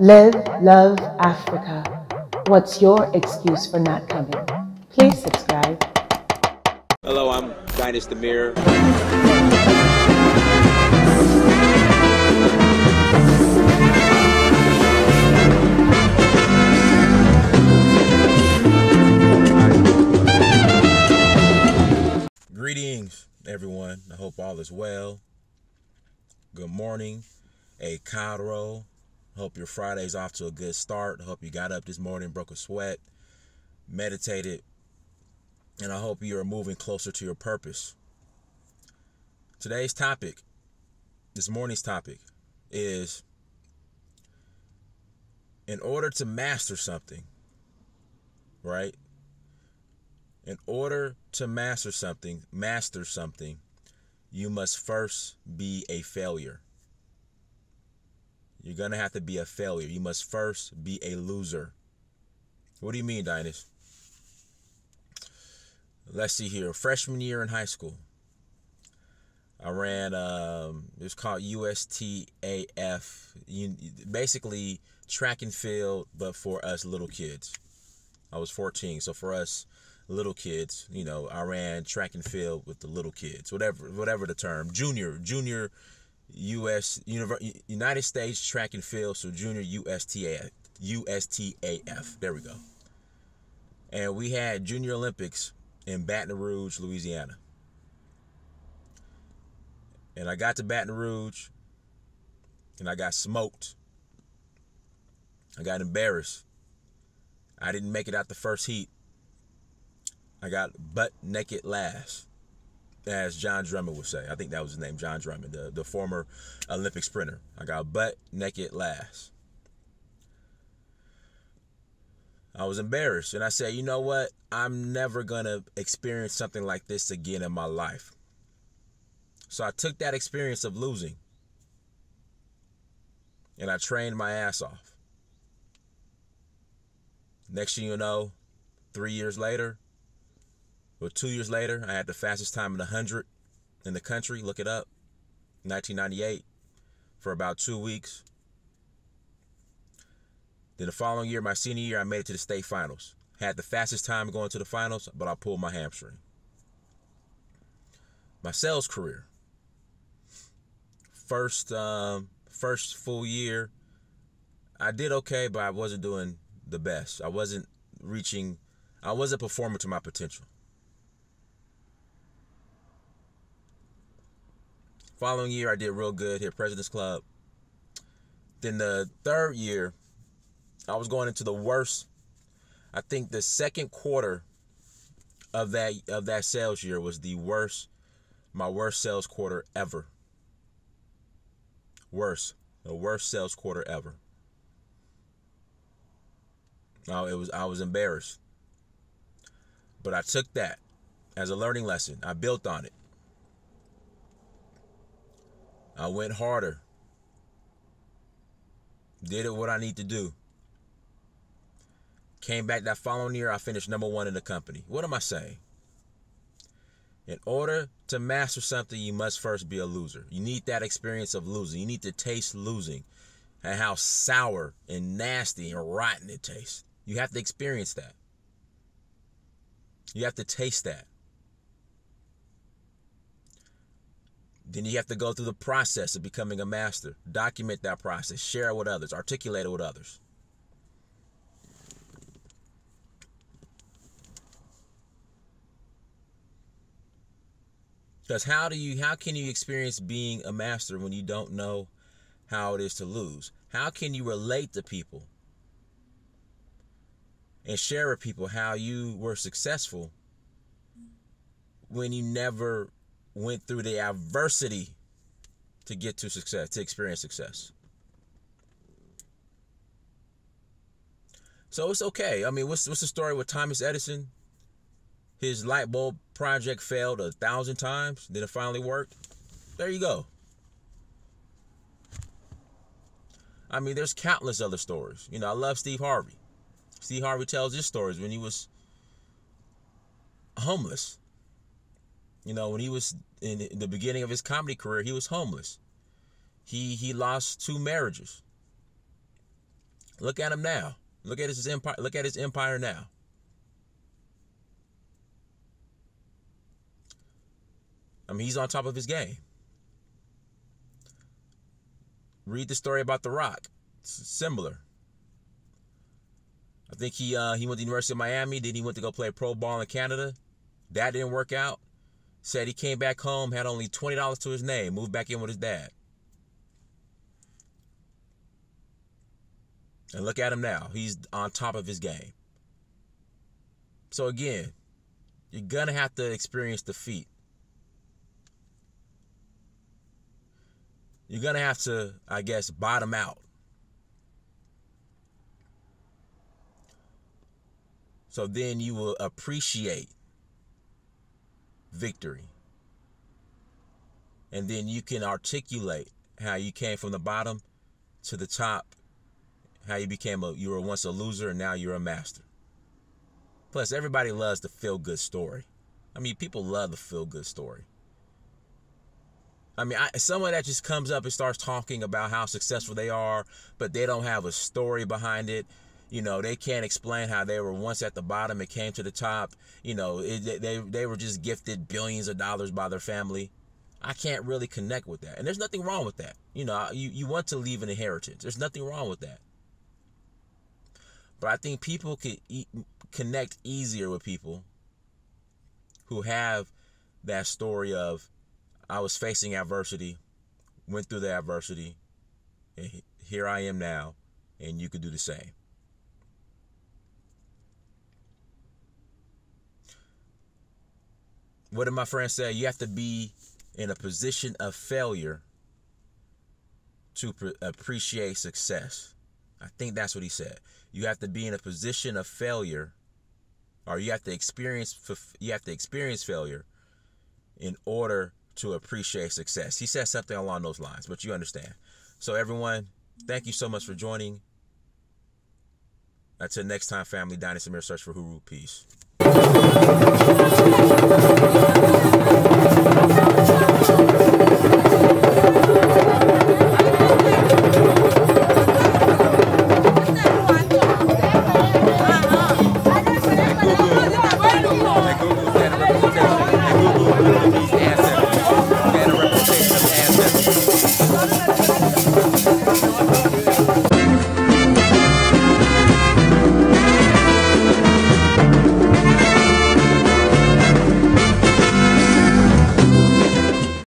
Live, love, Africa. What's your excuse for not coming? Please subscribe. Hello, I'm Dynast Amir. Greetings, everyone. I hope all is well. Good morning. A Cairo. Hope your Friday's off to a good start. Hope you got up this morning, broke a sweat, meditated, and I hope you are moving closer to your purpose. Today's topic, this morning's topic, is in order to master something, right? In order to master something, you must first be a failure. You're going to have to be a failure. You must first be a loser. What do you mean, Dynast? Let's see here. Freshman year in high school, I ran, it was called USATF, basically track and field, but for us little kids. I was 14, so for us little kids, you know, I ran track and field with the little kids, whatever the term, junior. U.S. United States Track and Field, so Junior USTAF. There we go. And we had Junior Olympics in Baton Rouge, Louisiana. And I got to Baton Rouge, and I got smoked. I got embarrassed. I didn't make it out the first heat. I got butt naked last, as John Drummond would say. I think that was his name, John Drummond, the former Olympic sprinter. I got butt naked last. I was embarrassed, and I said, you know what? I'm never going to experience something like this again in my life. So I took that experience of losing, and I trained my ass off. Next thing you know, 3 years later, well, 2 years later, I had the fastest time in 100 in the country. Look it up. 1998 for about 2 weeks. Then the following year, my senior year, I made it to the state finals. Had the fastest time going to the finals, but I pulled my hamstring. My sales career. First full year, I did okay, but I wasn't doing the best. I wasn't performing to my potential. Following year, I did real good here at President's Club. Then the third year, I was going into the worst. I think the second quarter of that sales year was my worst sales quarter ever. The worst sales quarter ever. I was embarrassed. But I took that as a learning lesson. I built on it. I went harder, did what I need to do. Came back that following year, I finished #1 in the company. What am I saying? In order to master something, you must first be a loser. You need that experience of losing. You need to taste losing and how sour and nasty and rotten it tastes. You have to experience that. You have to taste that. Then you have to go through the process of becoming a master. Document that process. Share it with others. Articulate it with others. Because how can you experience being a master when you don't know how it is to lose? How can you relate to people and share with people how you were successful when you never went through the adversity to get to success, to experience success? So it's okay. I mean, what's the story with Thomas Edison? His light bulb project failed 1,000 times, then it finally worked. There you go. I mean, there's countless other stories. You know, I love Steve Harvey. Steve Harvey tells his stories when he was homeless. You know, when he was in the beginning of his comedy career, he was homeless. He lost 2 marriages. Look at him now. Look at his empire. Look at his empire now. I mean, he's on top of his game. Read the story about The Rock. It's similar. I think he went to the University of Miami. Then he went to go play pro ball in Canada. That didn't work out. Said he came back home, had only $20 to his name, moved back in with his dad. And look at him now. He's on top of his game. So again, you're going to have to experience defeat. You're going to have to, I guess, bottom out. So then you will appreciate victory. And then you can articulate how you came from the bottom to the top. How you became you were once a loser and now you're a master. Plus, everybody loves the feel-good story. I mean, people love the feel-good story. I mean, someone that just comes up and starts talking about how successful they are, but they don't have a story behind it. You know, they can't explain how they were once at the bottom and came to the top. You know, they were just gifted billions of dollars by their family. I can't really connect with that. And there's nothing wrong with that. You know, you want to leave an inheritance. There's nothing wrong with that. But I think people could connect easier with people who have that story of, I was facing adversity, went through the adversity, and here I am now, and you could do the same. What did my friend say? You have to be in a position of failure to appreciate success. I think that's what he said. You have to be in a position of failure, or you have to experience failure in order to appreciate success. He said something along those lines, but you understand. So everyone, thank you so much for joining. Until next time, family. Dynast Amir, Search for Uhuru. Peace.